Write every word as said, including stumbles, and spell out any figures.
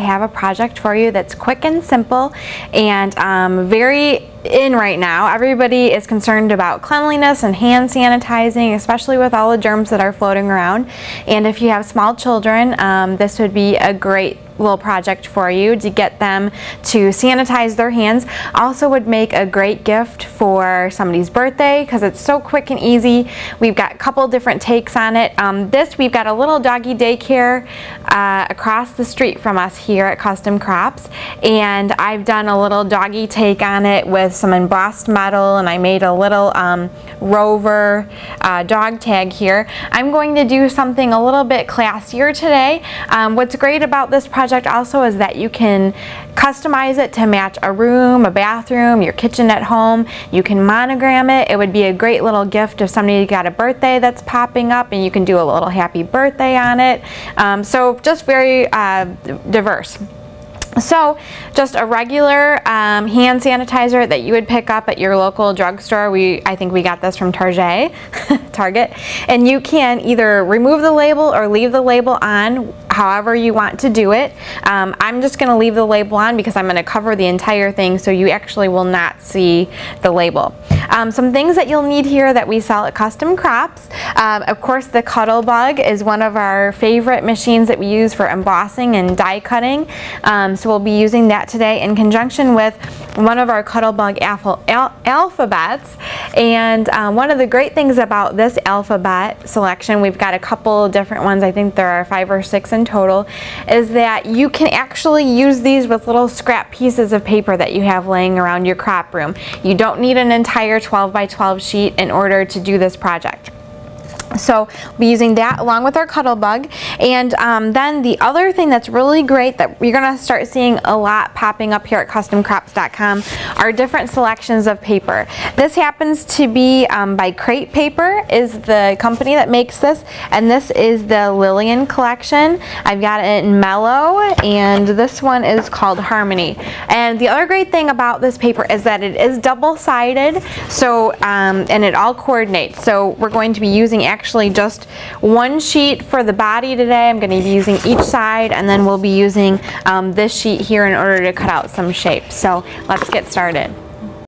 I have a project for you that's quick and simple and um, very in right now. Everybody is concerned about cleanliness and hand sanitizing, especially with all the germs that are floating around. And if you have small children, um, this would be a great little project for you to get them to sanitize their hands. Also would make a great gift for somebody's birthday because it's so quick and easy. We've got a couple different takes on it. Um, this, we've got a little doggy daycare uh, across the street from us here at Custom Crops, and I've done a little doggy take on it with some embossed metal, and I made a little um, Rover uh, dog tag here. I'm going to do something a little bit classier today. Um, what's great about this project also is that you can customize it to match a room, a bathroom, your kitchen at home. You can monogram it. It would be a great little gift if somebody got a birthday that's popping up, and you can do a little happy birthday on it. Um, so just very uh, diverse. So just a regular um, hand sanitizer that you would pick up at your local drugstore. We, I think we got this from Target, Target. And you can either remove the label or leave the label on, however you want to do it. Um, I'm just going to leave the label on because I'm going to cover the entire thing, so you actually will not see the label. Um, some things that you'll need here that we sell at Custom Crops. Um, of course, the Cuttlebug is one of our favorite machines that we use for embossing and die cutting. Um, so we'll be using that today in conjunction with one of our Cuttlebug alpha, al alphabets. And um, one of the great things about this alphabet selection, we've got a couple different ones, I think there are five or six in total, is that you can actually use these with little scrap pieces of paper that you have laying around your crop room. You don't need an entire twelve by twelve sheet in order to do this project. So we'll be using that along with our Cuttlebug. And um, then the other thing that's really great that you're going to start seeing a lot popping up here at custom crops dot com are different selections of paper. This happens to be um, by Crate Paper is the company that makes this, and this is the Lillian collection. I've got it in Mellow, and this one is called Harmony. And the other great thing about this paper is that it is double-sided, so um, and it all coordinates. So we're going to be using actually Actually, just one sheet for the body today. I'm going to be using each side, and then we'll be using um, this sheet here in order to cut out some shapes. So let's get started.